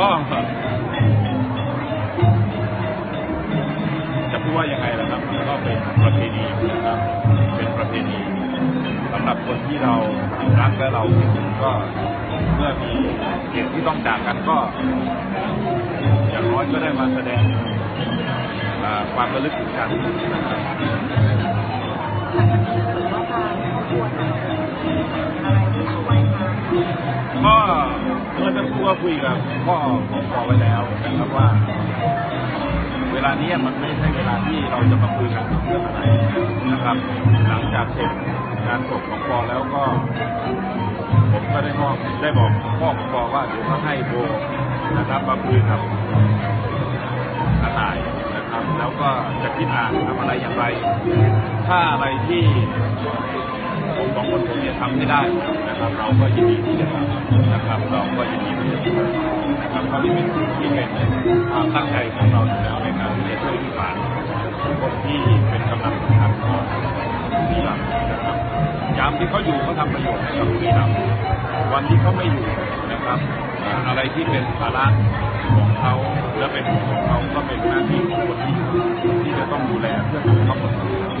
ก็จะพูดว่ายังไงนะครับนี่ก็เป็นประเพณีนะครับเป็นประเพณีสำหรับคนที่เรารักและเราคิดถึงก็เมื่อมีเหตุที่ต้องจากกันก็อย่างน้อยก็ได้มาแสดงความระลึกถึงกันก็เมื่อสักครู่ก็คุยกับพ่อผมบอกไว้แล้วนะครับว่าเวลานี้มันไม่ใช่เวลาที่เราจะมาคุยกันเรื่องอะไรนะครับหลังจากเสร็จงานศพของพ่อแล้วก็ผมก็ได้บอกพ่อผมบอกว่าเดี๋ยวเขาให้โบนะครับมาคุยกับอาตายนะครับแล้วก็จะคิดอ่านทำอะไรอย่างไรถ้าอะไรที่ผมสองคนผมเนี่ยทำไม่ได้นะครับเราก็ยินดีที่จะทำนะครับเราก็ยินดีที่จะทำนะครับเพราะนี่เป็นสิ่งที่เป็นความตั้งใจของเราอยู่แล้วในการที่จะช่วยผ่านคนที่เป็นกำลังสำคัญของที่เรานะครับยามที่เขาอยู่เขาทำประโยชน์ให้กับที่เราวันที่เขาไม่อยู่นะครับอะไรที่เป็นภาระของเขาและเป็นของเขาก็เป็นหน้าที่ของคนที่จะต้องดูแลเพื่อให้เขาปลอดภัยค